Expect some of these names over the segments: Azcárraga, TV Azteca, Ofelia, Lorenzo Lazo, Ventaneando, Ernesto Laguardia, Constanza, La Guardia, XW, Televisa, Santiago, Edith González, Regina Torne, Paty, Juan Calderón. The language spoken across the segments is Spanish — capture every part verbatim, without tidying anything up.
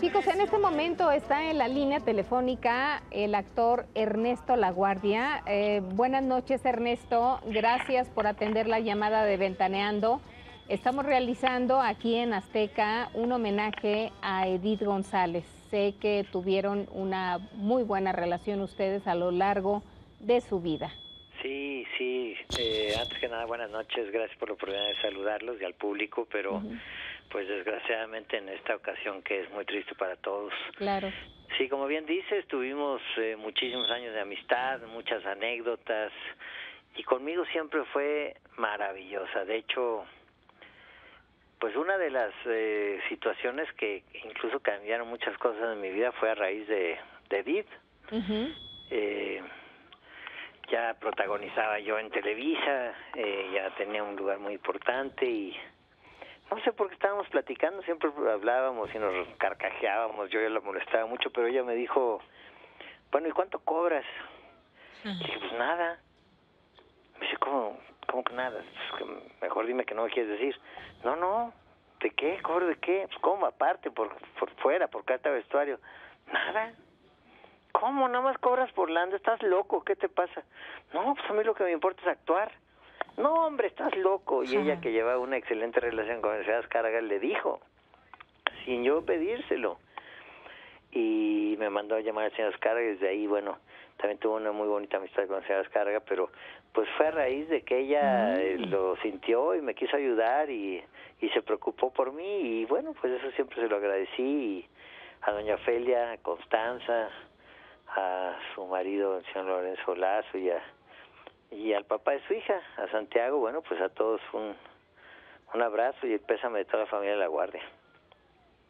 Chicos, en este momento está en la línea telefónica el actor Ernesto Laguardia. Eh, buenas noches, Ernesto. Gracias por atender la llamada de Ventaneando. Estamos realizando aquí en Azteca un homenaje a Edith González. Sé que tuvieron una muy buena relación ustedes a lo largo de su vida. Sí, sí. Eh, antes que nada, buenas noches. Gracias por la oportunidad de saludarlos y al público, pero... Uh-huh. Pues desgraciadamente en esta ocasión que es muy triste para todos. Claro. Sí, como bien dices, tuvimos eh, muchísimos años de amistad, muchas anécdotas, y conmigo siempre fue maravillosa. De hecho, pues una de las eh, situaciones que incluso cambiaron muchas cosas en mi vida fue a raíz de, de Edith. Uh-huh. eh, ya protagonizaba yo en Televisa, eh, ya tenía un lugar muy importante y... No sé por qué estábamos platicando, siempre hablábamos y nos carcajeábamos, yo ya la molestaba mucho, pero ella me dijo, bueno, ¿y cuánto cobras? Le dije, pues nada. Me dice, ¿cómo, cómo que nada? Pues que mejor dime que no me quieres decir. No, no, ¿de qué? ¿Cobro de qué? Pues ¿cómo? Aparte, por, por fuera, por carta de vestuario. Nada. ¿Cómo? Nada más cobras por landa, ¿estás loco? ¿Qué te pasa? No, pues a mí lo que me importa es actuar. No, hombre, estás loco. Y ella, que llevaba una excelente relación con el señor Azcárraga, le dijo, sin yo pedírselo. Y me mandó a llamar al señor Azcárraga, y desde ahí, bueno, también tuvo una muy bonita amistad con el señor Azcárraga, pero pues fue a raíz de que ella eh, lo sintió y me quiso ayudar y, y se preocupó por mí. Y bueno, pues eso siempre se lo agradecí. Y a doña Ofelia, a Constanza, a su marido, el señor Lorenzo Lazo, y a... y al papá de su hija, a Santiago. Bueno, pues a todos un, un abrazo y el pésame de toda la familia de La Guardia.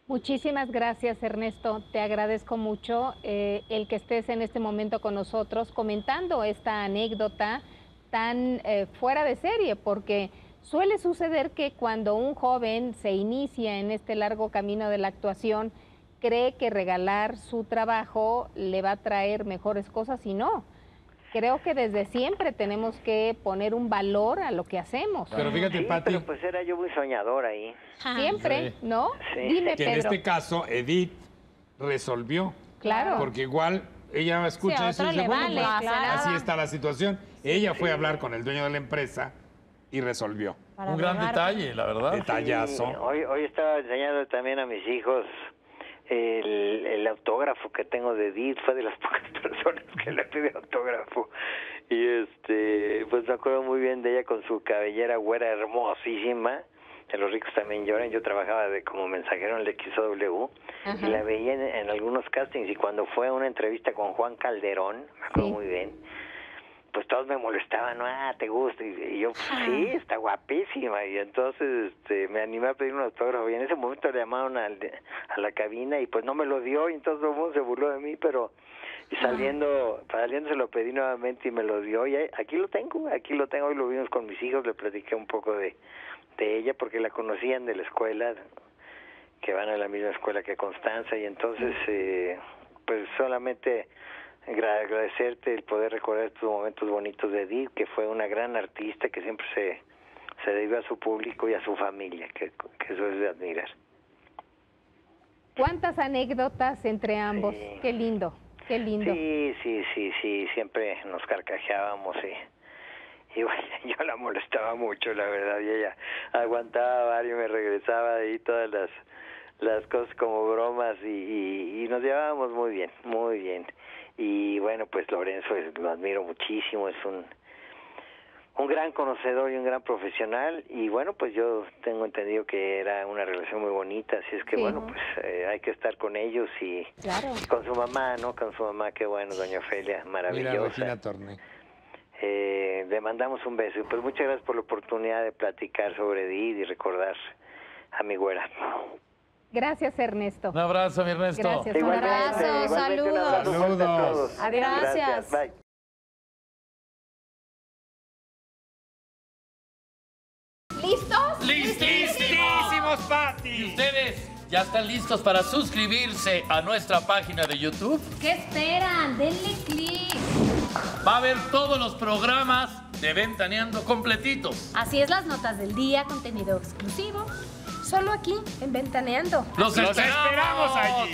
Muchísimas gracias, Ernesto. Te agradezco mucho eh, el que estés en este momento con nosotros comentando esta anécdota tan eh, fuera de serie, porque suele suceder que cuando un joven se inicia en este largo camino de la actuación, cree que regalar su trabajo le va a traer mejores cosas y no. Creo que desde siempre tenemos que poner un valor a lo que hacemos. Pero fíjate, sí, Paty... Pero pues era yo muy soñador ahí. Siempre, sí. ¿No? Sí. Dime, que en Pedro. Este caso, Edith resolvió. Claro. Porque igual ella escucha sí, a eso y dice, vale, bueno, claro. Así está la situación. Ella fue a hablar con el dueño de la empresa y resolvió. Para un gran detalle, la verdad. Detallazo. Sí, hoy, hoy estaba enseñando también a mis hijos... El, el autógrafo que tengo de Edith. Fue de las pocas personas que le pide autógrafo. Y este, pues me acuerdo muy bien de ella con su cabellera güera hermosísima. De los ricos también lloran. Yo trabajaba de como mensajero en el equis doble u. Ajá. Y la veía en, en algunos castings. Y cuando fue a una entrevista con Juan Calderón, me acuerdo sí. muy bien, pues todos me molestaban, ah, ¿te gusta? Y yo, pues, sí, está guapísima. Y entonces este, me animé a pedir un autógrafo. Y en ese momento le llamaron a, a la cabina y pues no me lo dio. Y entonces todo el mundo se burló de mí, pero y saliendo, saliendo se lo pedí nuevamente y me lo dio. Y aquí lo tengo, aquí lo tengo. Hoy lo vimos con mis hijos, le platiqué un poco de, de ella porque la conocían de la escuela, que van a la misma escuela que Constanza. Y entonces, eh, pues solamente... agradecerte el poder recordar estos momentos bonitos de Edith, que fue una gran artista que siempre se, se debió a su público y a su familia, que, que eso es de admirar. ¿Cuántas anécdotas entre ambos? Sí. Qué lindo, qué lindo. Sí, sí, sí, sí, siempre nos carcajeábamos y, y bueno, yo la molestaba mucho, la verdad, y ella aguantaba y me regresaba de ahí todas las, las cosas como bromas y, y, y nos llevábamos muy bien, muy bien. Y bueno, pues Lorenzo es, lo admiro muchísimo, es un un gran conocedor y un gran profesional. Y bueno, pues yo tengo entendido que era una relación muy bonita, así es que sí. Bueno, pues eh, hay que estar con ellos y, claro. Y con su mamá, ¿no? Con su mamá, qué bueno, doña Ofelia, maravillosa. Mira, Regina Torne. Eh, le mandamos un beso. Y pues muchas gracias por la oportunidad de platicar sobre Edith y recordar a mi güera. Gracias, Ernesto. Un abrazo, mi Ernesto. Gracias, un abrazo, igualmente, saludos. Igualmente, un abrazo, saludos. Adiós. Gracias. Bye. ¿Listos? Listísimos, Paty. ¿Y ustedes ya están listos para suscribirse a nuestra página de YouTube? ¿Qué esperan? Denle clic. Va a ver todos los programas de Ventaneando completitos. Así es, las notas del día, contenido exclusivo, solo aquí en Ventaneando. ¡Los esperamos allí!